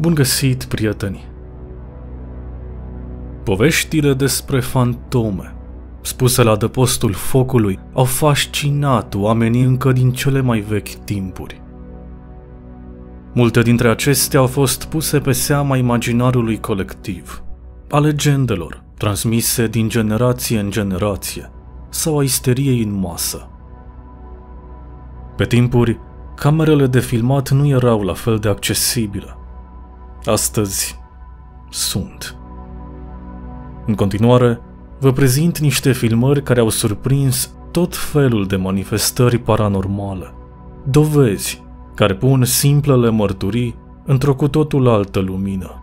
Bun găsit, prieteni! Poveștile despre fantome, spuse la adăpostul focului, au fascinat oamenii încă din cele mai vechi timpuri. Multe dintre acestea au fost puse pe seama imaginarului colectiv, a legendelor transmise din generație în generație, sau a isteriei în masă. Pe timpuri, camerele de filmat nu erau la fel de accesibile. Astăzi sunt. În continuare, vă prezint niște filmări care au surprins tot felul de manifestări paranormale, dovezi care pun simplele mărturii într-o cu totul altă lumină.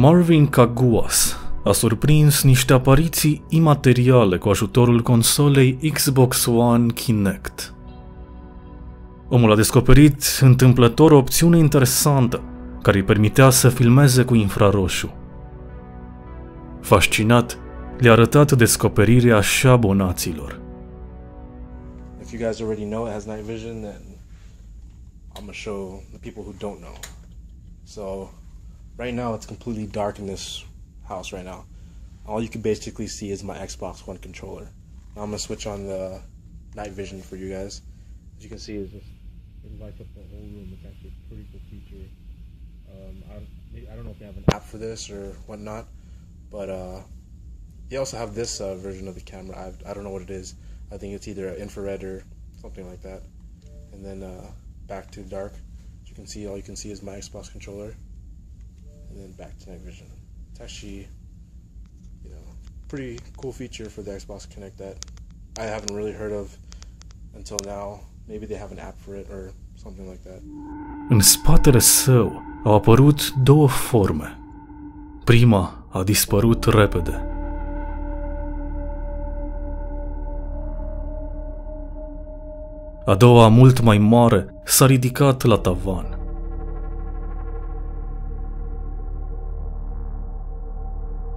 Marvin Kaguas a surprins niște apariții imateriale cu ajutorul consolei Xbox One Kinect. Omul a descoperit întâmplător o opțiune interesantă care îi permitea să filmeze cu infraroșu. Fascinat, le-a arătat descoperirea și abonaților. If you guys already know it has night vision, then I'm gonna show the people who don't know. So right now it's completely dark in this house right now. All you can basically see is my Xbox One controller. Now I'm gonna switch on the night vision for you guys. As you can see, it lights up the whole room. It's actually a pretty cool feature. I don't know if they have an app for this or whatnot, but they also have this version of the camera. I don't know what it is. I think it's either infrared or something like that. And then back to dark. As you can see, all you can see is my Xbox controller. And then back to night vision. It's actually, you know, pretty cool feature for the Xbox Kinect that I haven't really heard of until now. Maybe they have an app for it or something like that. În spatele său au apărut două forme. Prima a dispărut repede. A doua, mult mai mare, s-a ridicat la tavan.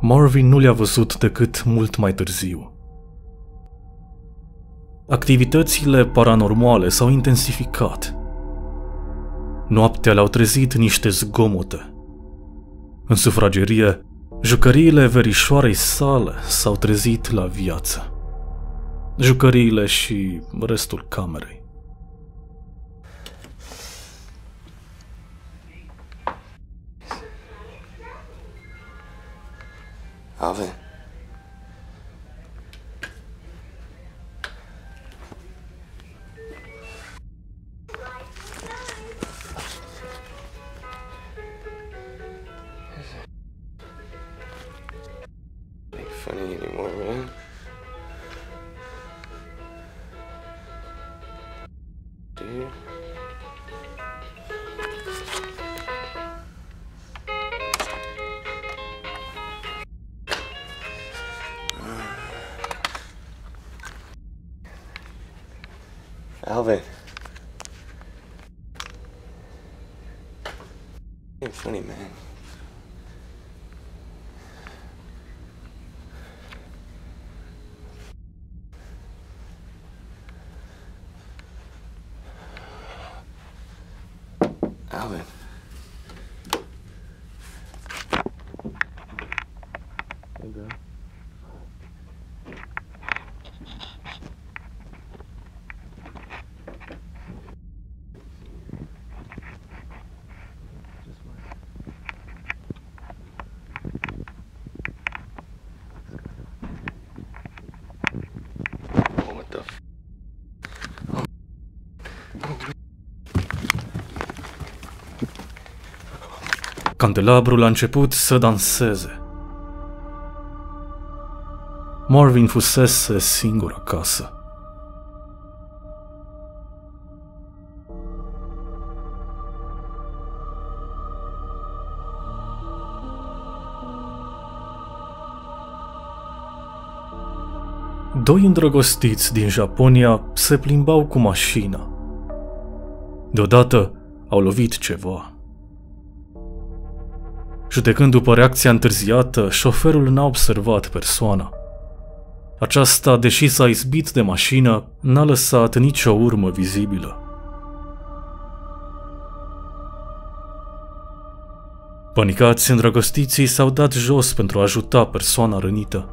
Marvin nu le-a văzut decât mult mai târziu. Activitățile paranormale s-au intensificat. Noaptea le-au trezit niște zgomote. În sufragerie, jucăriile verișoarei sale s-au trezit la viață. Jucăriile și restul camerei. Alvin. Ain't funny anymore, man. Dude. Alvin. Ain't funny, man. Alvin. Hey, bro. Candelabrul a început să danseze. Marvin fusese singur acasă. Doi îndrăgostiți din Japonia se plimbau cu mașina. Deodată au lovit ceva. Judecând după reacția întârziată, șoferul n-a observat persoana. Aceasta, deși s-a izbit de mașină, n-a lăsat nicio urmă vizibilă. Panicați, îndrăgostiții s-au dat jos pentru a ajuta persoana rănită,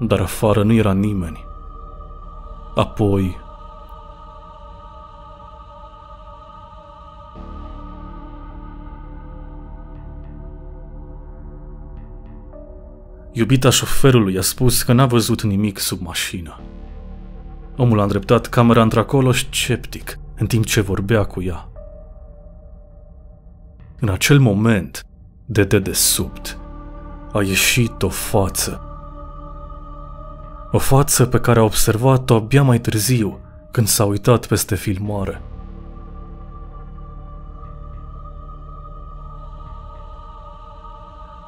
dar afară nu era nimeni. Apoi... Iubita șoferului a spus că n-a văzut nimic sub mașină. Omul a îndreptat camera într-acolo sceptic, în timp ce vorbea cu ea. În acel moment, de dedesubt, a ieșit o față. O față pe care a observat-o abia mai târziu, când s-a uitat peste filmare.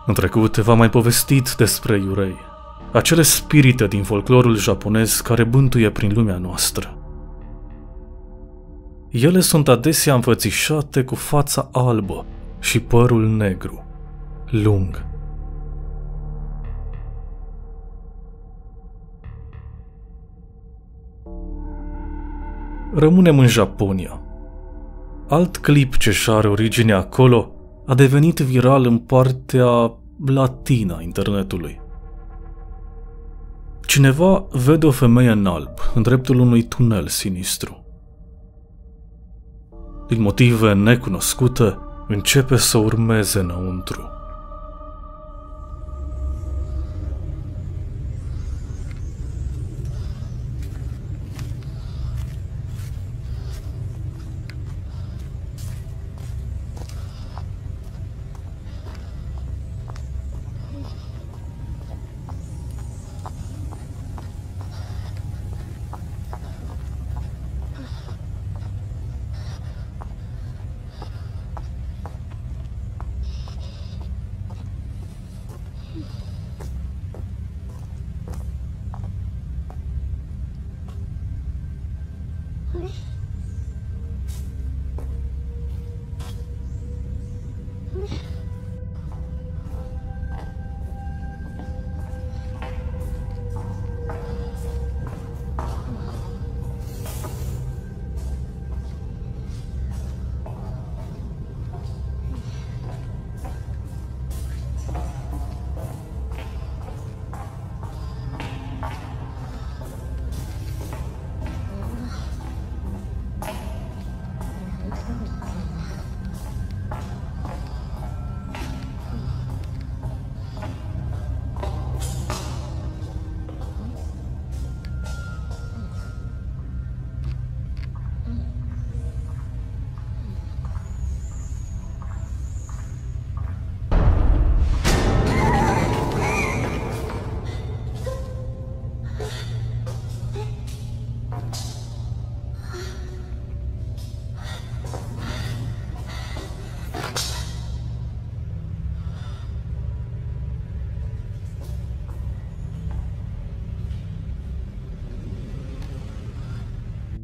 În trecut v-am mai povestit despre iurei, acele spirite din folclorul japonez care bântuie prin lumea noastră. Ele sunt adesea înfățișate cu fața albă și părul negru, lung. Rămânem în Japonia. Alt clip ce-și are origine acolo a devenit viral în partea latină a internetului. Cineva vede o femeie în alb, în dreptul unui tunel sinistru. Din motive necunoscute, începe să urmeze înăuntru.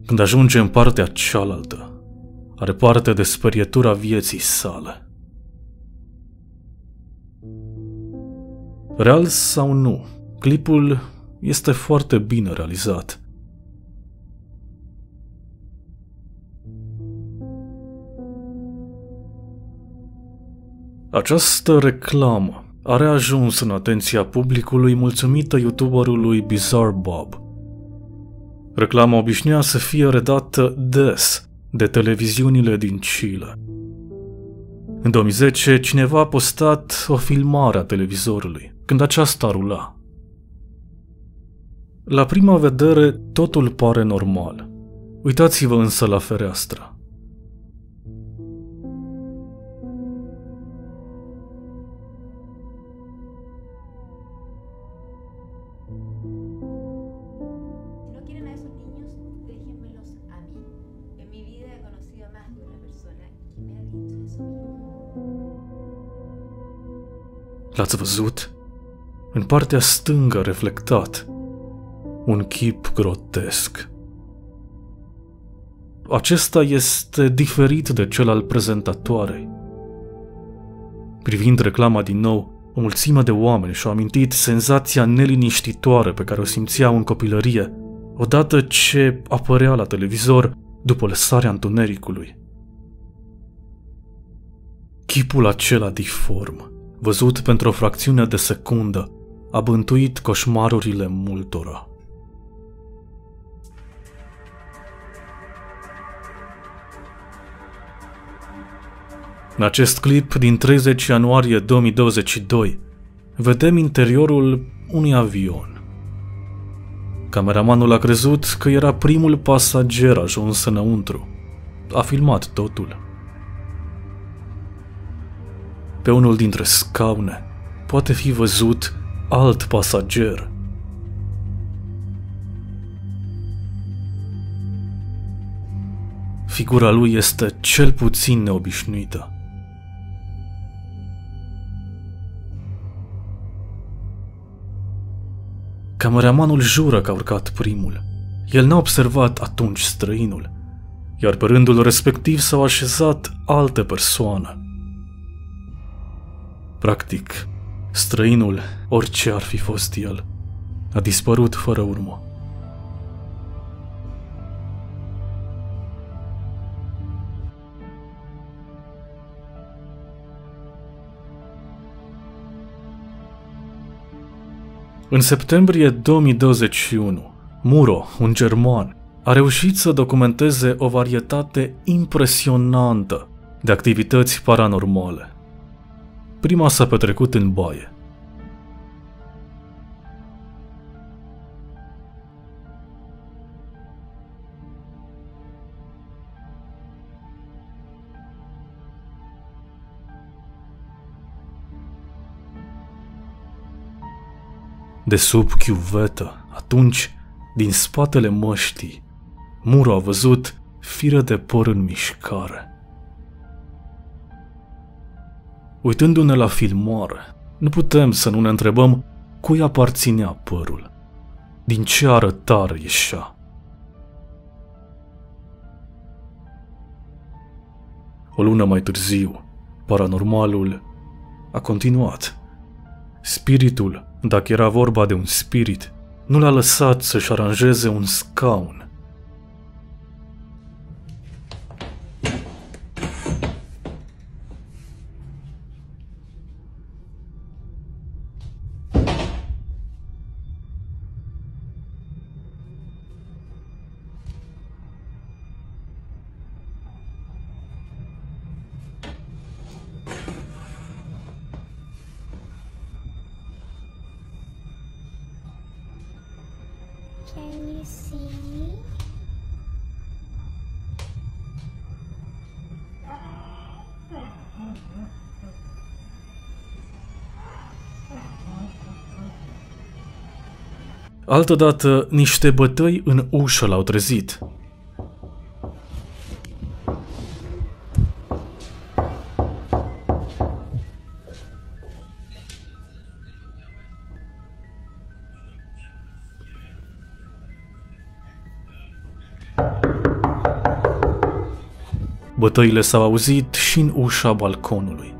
Când ajunge în partea cealaltă, are parte de sperietura vieții sale. Real sau nu, clipul este foarte bine realizat. Această reclamă a reajuns în atenția publicului mulțumită youtuberului Bizarre Bob. Reclama obișnuia să fie redată des de televiziunile din Chile. În 2010, cineva a postat o filmare a televizorului, când aceasta rula. La prima vedere, totul pare normal. Uitați-vă însă la fereastră. L-ați văzut? În partea stângă reflectat, un chip grotesc. Acesta este diferit de cel al prezentatoarei. Privind reclama din nou, o mulțime de oameni și-au amintit senzația neliniștitoare pe care o simțeau în copilărie, odată ce apărea la televizor după lăsarea întunericului. Chipul acela diform, văzut pentru o fracțiune de secundă, a bântuit coșmarurile multora. În acest clip din 30 ianuarie 2022, vedem interiorul unui avion. Cameramanul a crezut că era primul pasager ajuns înăuntru. A filmat totul. Pe unul dintre scaune poate fi văzut alt pasager. Figura lui este cel puțin neobișnuită. Cameramanul jură că a urcat primul. El n-a observat atunci străinul, iar pe rândul respectiv s-au așezat alte persoane. Practic, străinul, orice ar fi fost el, a dispărut fără urmă. În septembrie 2021, Muro, un german, a reușit să documenteze o varietate impresionantă de activități paranormale. Prima s-a petrecut în baie. De sub chiuvetă, atunci, din spatele măștii, Muro a văzut fire de păr în mișcare. Uitându-ne la filmare, nu putem să nu ne întrebăm cui aparținea părul, din ce arătare ieșea. O lună mai târziu, paranormalul a continuat. Spiritul, dacă era vorba de un spirit, nu l-a lăsat să-și aranjeze un scaun. Can you see me? Altădată, niște bătăi în ușă l-au trezit. Bătăile s-au auzit și în ușa balconului.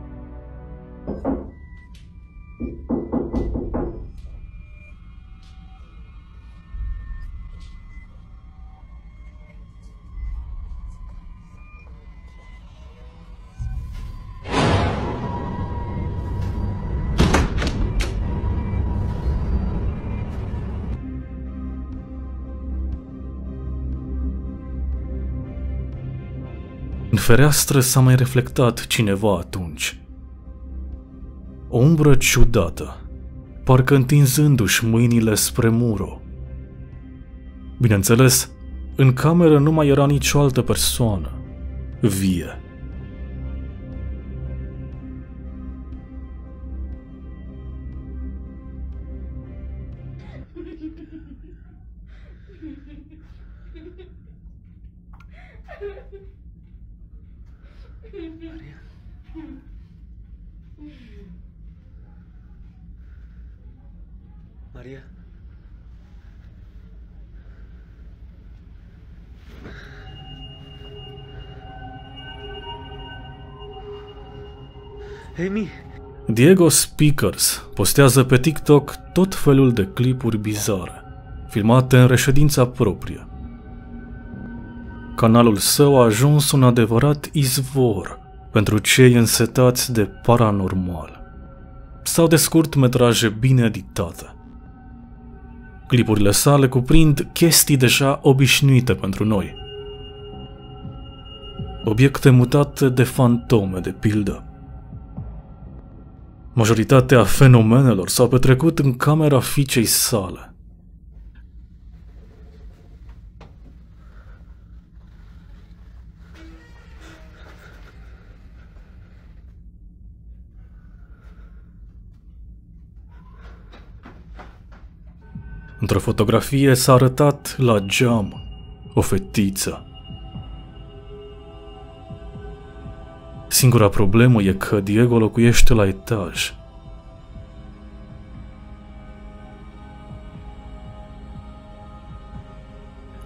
În fereastră s-a mai reflectat cineva atunci. O umbră ciudată, parcă întinzându-și mâinile spre Muro. Bineînțeles, în cameră nu mai era nicio altă persoană vie. Maria? Amy? Diego Speakers postează pe TikTok tot felul de clipuri bizare, filmate în reședința proprie. Canalul său a ajuns un adevărat izvor pentru cei însetați de paranormal sau de scurtmetraje bine editate. Clipurile sale cuprind chestii deja obișnuite pentru noi. Obiecte mutate de fantome, de pildă. Majoritatea fenomenelor s-au petrecut în camera fiicei sale. Într-o fotografie s-a arătat la geam o fetiță. Singura problemă e că Diego locuiește la etaj.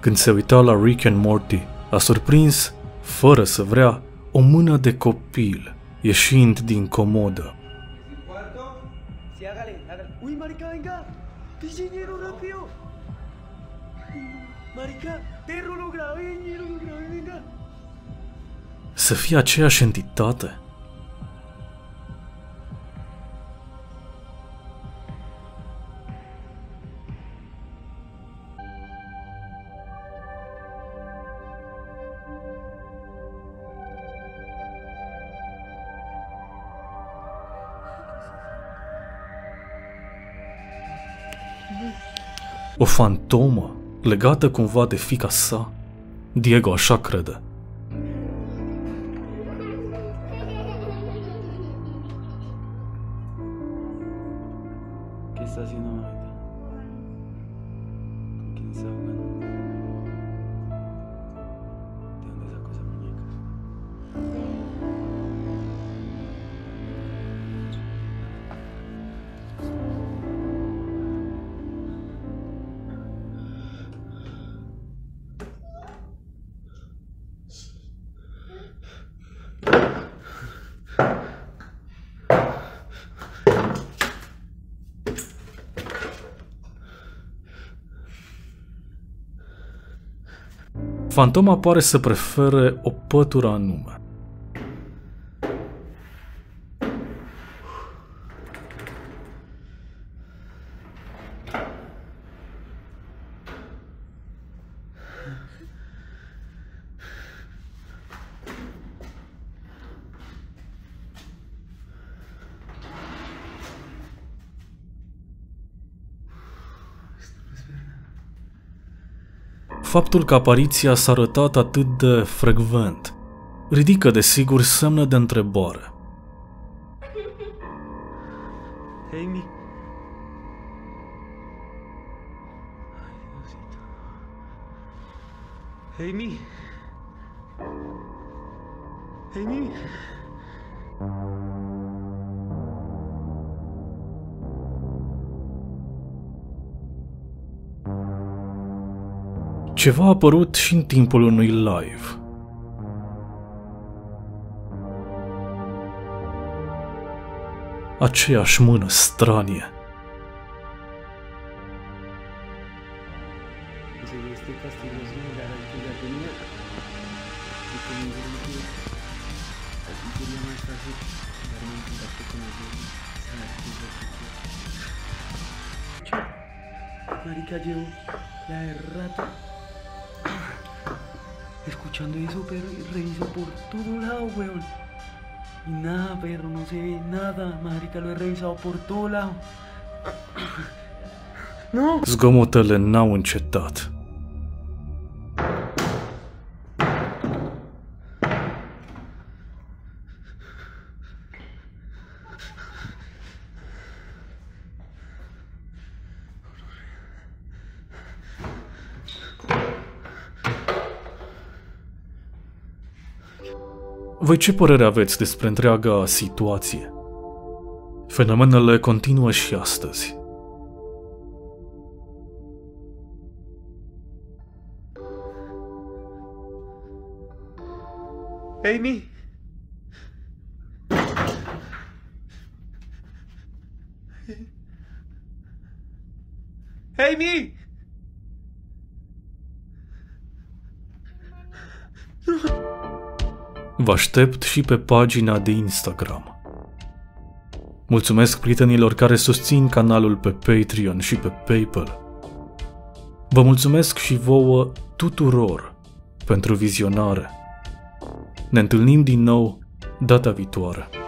Când se uita la Rick and Morty, a surprins, fără să vrea, o mână de copil ieșind din comodă. Să fie aceeași entitate? O fantomă legată cumva de fiica sa? Diego așa crede. Fantoma pare să prefere o pătură anume. Faptul că apariția s-a arătat atât de frecvent ridică, desigur, semne de întrebare. Ceva a apărut și în timpul unui live. Aceeași mână stranie. Escuchando eso, perro, y reviso por todo lado, weón. Y nada, perro, no se ve nada. Marica, lo he revisado por todo lado. No. Zgomotele n-au încetat. Voi ce părere aveți despre întreaga situație? Fenomenele continuă și astăzi. Amy! Pay me! Vă aștept și pe pagina de Instagram. Mulțumesc prietenilor care susțin canalul pe Patreon și pe PayPal. Vă mulțumesc și vouă tuturor pentru vizionare. Ne întâlnim din nou data viitoare.